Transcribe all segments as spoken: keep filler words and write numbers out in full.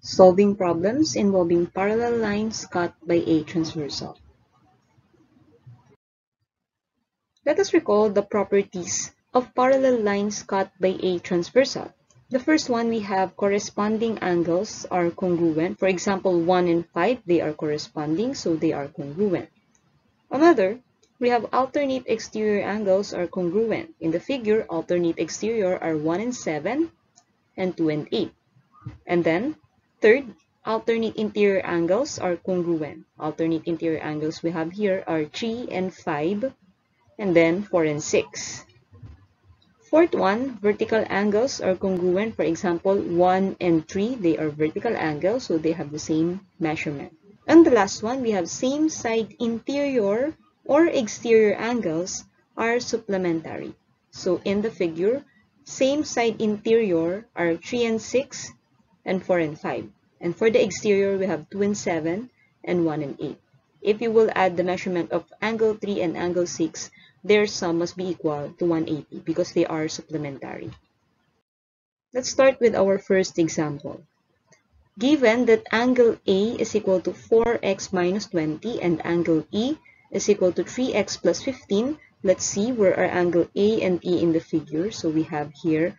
solving problems involving parallel lines cut by a transversal. Let us recall the properties of parallel lines cut by a transversal. The first one, we have corresponding angles are congruent. For example, one and five, they are corresponding, so they are congruent. Another, we have alternate exterior angles are congruent. In the figure, alternate exterior are one and seven and two and eight. And then, third, alternate interior angles are congruent. Alternate interior angles we have here are three and five, and then four and six. Fourth one, vertical angles are congruent. For example, one and three, they are vertical angles, so they have the same measurement. And the last one, we have same side interior or exterior angles are supplementary. So in the figure, same side interior are three and six and four and five. And for the exterior, we have two and seven and one and eight. If you will add the measurement of angle three and angle six, their sum must be equal to one hundred eighty because they are supplementary. Let's start with our first example. Given that angle A is equal to four x minus twenty and angle E is equal to three x plus fifteen, let's see where are angle A and E in the figure. So we have here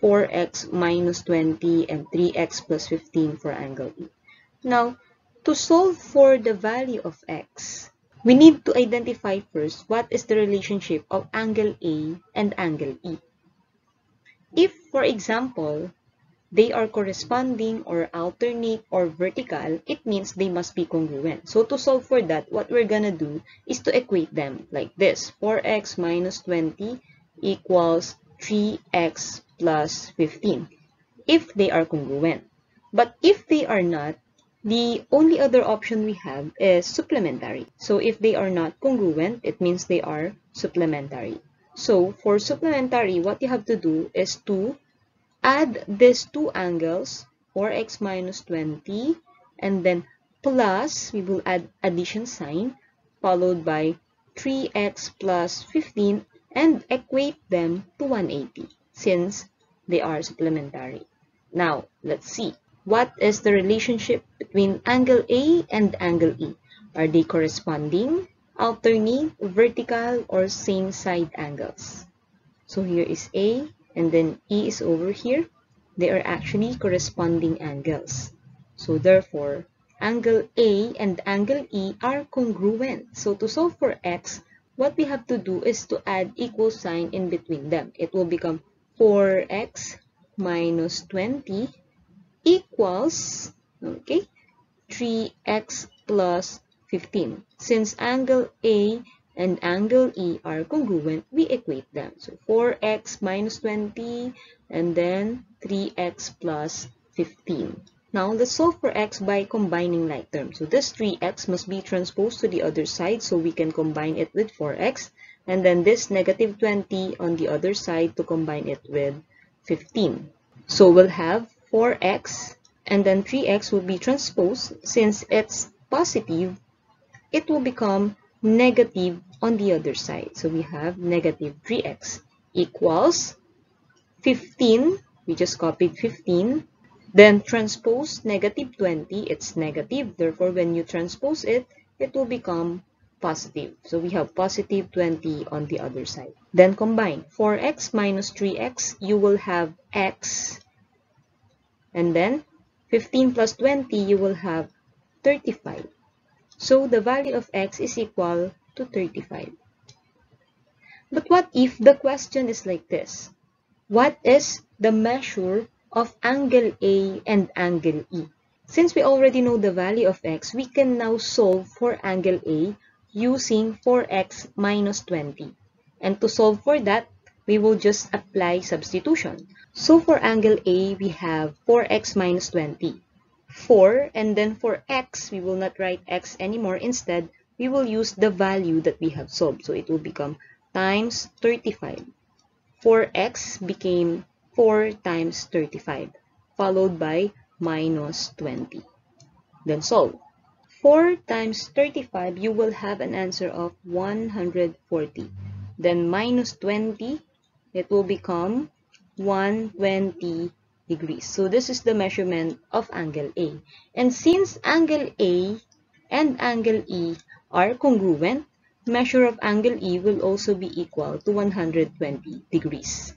four x minus twenty and three x plus fifteen for angle E. Now, to solve for the value of x, we need to identify first what is the relationship of angle A and angle E. If, for example, they are corresponding or alternate or vertical, it means they must be congruent. So to solve for that, what we're gonna do is to equate them like this. four x minus twenty equals three x plus fifteen, if they are congruent. But if they are not, the only other option we have is supplementary. So if they are not congruent, it means they are supplementary. So for supplementary, what you have to do is to add these two angles, four x minus twenty, and then plus, we will add addition sign, followed by three x plus fifteen, and equate them to one hundred eighty since they are supplementary. Now, let's see. What is the relationship between angle A and angle E? Are they corresponding, alternate, vertical, or same side angles? So here is A, and then E is over here. They are actually corresponding angles. So therefore, angle A and angle E are congruent. So to solve for x, what we have to do is to add equal sign in between them. It will become four x minus twenty equals, okay, three x plus fifteen. Since angle A and angle E are congruent, we equate them. So four x minus twenty and then three x plus fifteen. Now let's solve for x by combining like terms. So this three x must be transposed to the other side, so we can combine it with four x, and then this negative twenty on the other side to combine it with fifteen. So we'll have four x, and then three x will be transposed. Since it's positive, it will become negative on the other side. So we have negative three x equals fifteen. We just copied fifteen. Then transpose negative twenty. It's negative. Therefore, when you transpose it, it will become positive. So we have positive twenty on the other side. Then combine four x minus three x. You will have x. And then fifteen plus twenty, you will have thirty-five. So the value of x is equal to thirty-five. But what if the question is like this? What is the measure of angle A and angle E? Since we already know the value of x, we can now solve for angle A using four x minus twenty. And to solve for that, we will just apply substitution. So for angle A, we have four x minus twenty. four, and then for x, we will not write x anymore. Instead, we will use the value that we have solved. So it will become times thirty-five. four x became four times thirty-five, followed by minus twenty. Then solve. four times thirty-five, you will have an answer of one hundred forty. Then minus twenty, it will become one hundred twenty degrees. So this is the measurement of angle A. And since angle A and angle E are congruent, measure of angle E will also be equal to one hundred twenty degrees.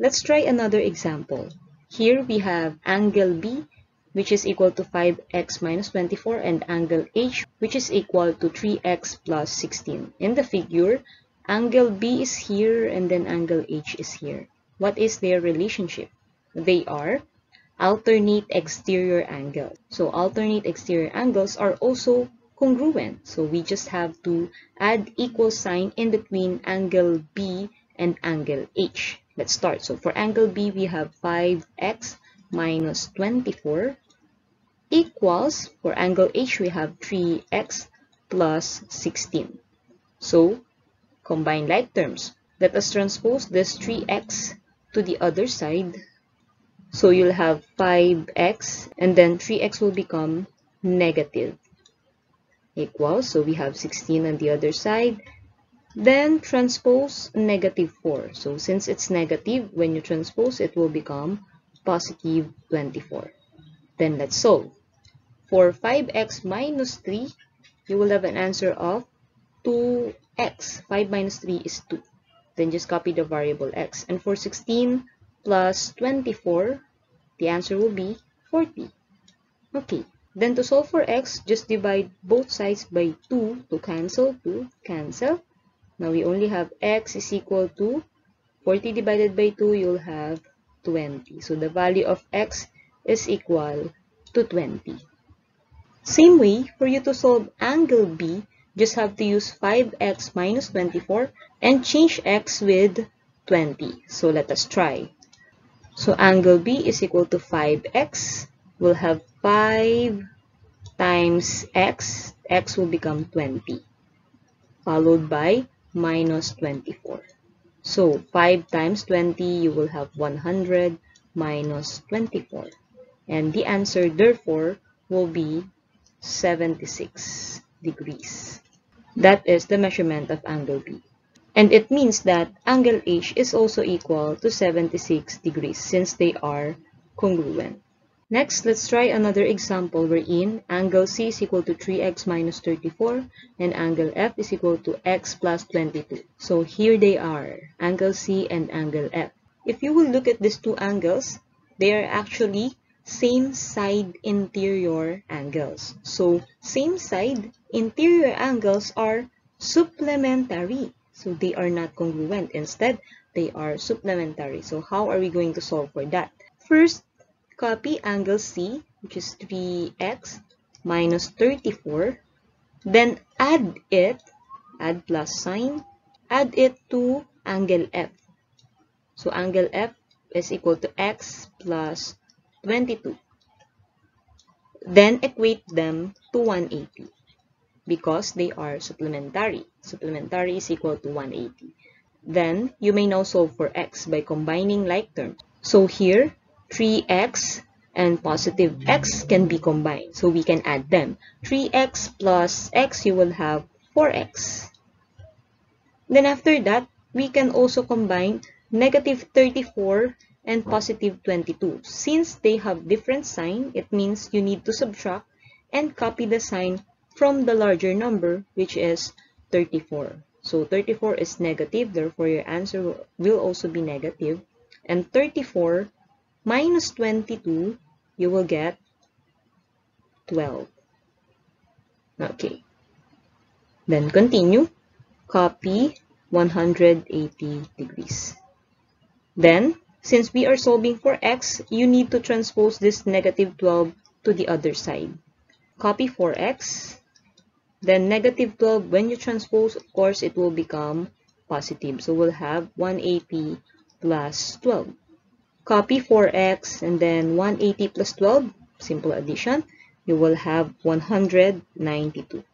Let's try another example. Here we have angle B, which is equal to five x minus twenty-four, and angle H, which is equal to three x plus sixteen. In the figure, angle B is here and then angle H is here. What is their relationship? They are alternate exterior angles. So alternate exterior angles are also congruent. So we just have to add equal sign in between angle B and angle H. Let's start. So for angle B, we have five x minus twenty-four equals, for angle H, we have three x plus sixteen. So combine like terms. Let us transpose this three x to the other side. So you'll have five x, and then three x will become negative equals, so we have sixteen on the other side. Then transpose negative four. So since it's negative, when you transpose, it will become positive twenty-four. Then let's solve. For five x minus three, you will have an answer of two x. five minus three is two. Then just copy the variable x. And for sixteen plus twenty-four, the answer will be forty. Okay. Then to solve for x, just divide both sides by two to cancel, to cancel. Now we only have x is equal to forty divided by two, you'll have twenty. So the value of x is equal to twenty. Same way, for you to solve angle B, just have to use five x minus twenty-four and change x with twenty. So let us try. So angle B is equal to five x. We'll have five times x. X will become twenty, followed by minus twenty-four. So five times twenty, you will have one hundred minus twenty-four. And the answer, therefore, will be seventy-six degrees. That is the measurement of angle B. And it means that angle H is also equal to seventy-six degrees since they are congruent. Next, let's try another example wherein angle C is equal to three x minus thirty-four and angle F is equal to x plus twenty-two. So here they are, angle C and angle F. If you will look at these two angles, they are actually same side interior angles. So same side interior angles are supplementary. So they are not congruent. Instead, they are supplementary. So how are we going to solve for that? First, copy angle C, which is three x minus thirty-four, then add it, add plus sign, add it to angle F. So angle F is equal to x plus twenty-two. Then equate them to one hundred eighty because they are supplementary. Supplementary is equal to one hundred eighty. Then you may now solve for x by combining like terms. So here, three x and positive x can be combined, so we can add them. three x plus x, you will have four x. Then after that, we can also combine negative thirty-four and positive twenty-two. Since they have different sign, it means you need to subtract and copy the sign from the larger number, which is thirty-four. So thirty-four is negative, therefore your answer will also be negative. And thirty-four minus twenty-two, you will get twelve. Okay. Then continue. Copy one hundred eighty degrees. Then, since we are solving for x, you need to transpose this negative twelve to the other side. Copy four x. Then negative twelve, when you transpose, of course, it will become positive. So we'll have one hundred eighty plus twelve. Copy four x and then one hundred eighty plus twelve, simple addition, you will have one hundred ninety-two.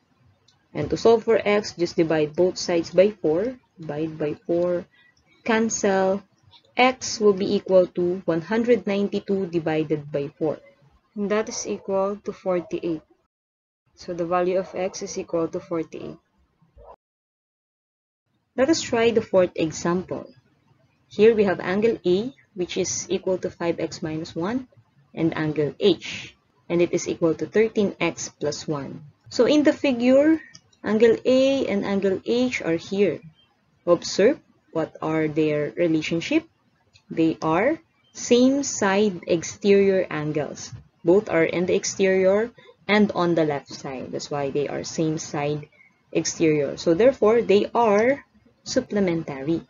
And to solve for x, just divide both sides by four. Divide by four, cancel. X will be equal to one hundred ninety-two divided by four. And that is equal to forty-eight. So the value of x is equal to forty-eight. Let us try the fourth example. Here we have angle A, which is equal to five x minus one, and angle H, and it is equal to thirteen x plus one. So in the figure, angle A and angle H are here. Observe what are their relationship. They are same side exterior angles. Both are in the exterior and on the left side. That's why they are same side exterior. So therefore, they are supplementary.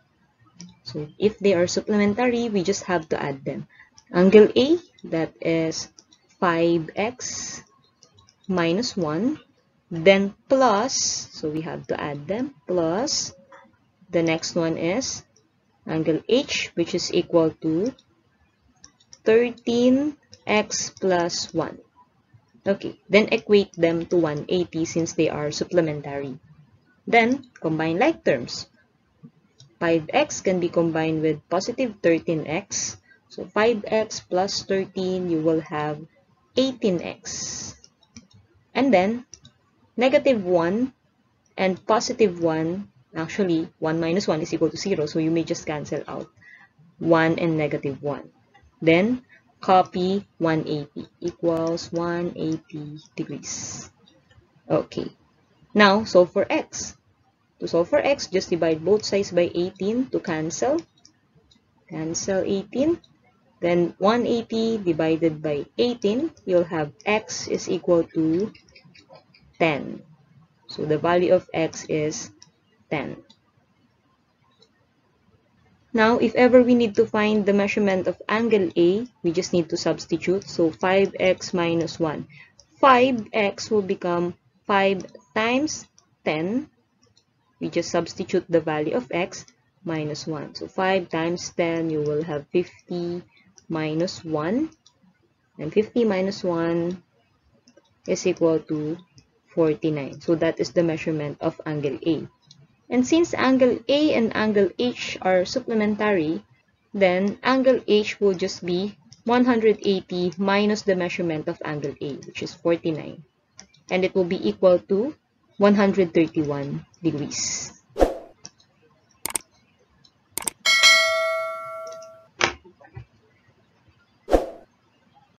So if they are supplementary, we just have to add them. Angle A, that is five x minus one, then plus, so we have to add them, plus the next one is angle H, which is equal to thirteen x plus one. Okay, then equate them to one hundred eighty since they are supplementary. Then, combine like terms. five x can be combined with positive thirteen x. So five x plus thirteen, you will have eighteen x. And then, negative one and positive one, actually, one minus one is equal to zero. So you may just cancel out one and negative one. Then, copy one hundred eighty equals one hundred eighty degrees. Okay. Now, solve for x. To solve for x, just divide both sides by eighteen to cancel. Cancel eighteen. Then one hundred eighty divided by eighteen, you'll have x is equal to ten. So the value of x is ten. Now, if ever we need to find the measurement of angle A, we just need to substitute. So five x minus one. five x will become five times ten. We just substitute the value of x, minus one. So five times ten, you will have fifty minus one. And fifty minus one is equal to forty-nine. So that is the measurement of angle A. And since angle A and angle H are supplementary, then angle H will just be one hundred eighty minus the measurement of angle A, which is forty-nine. And it will be equal to one hundred thirty-one degrees.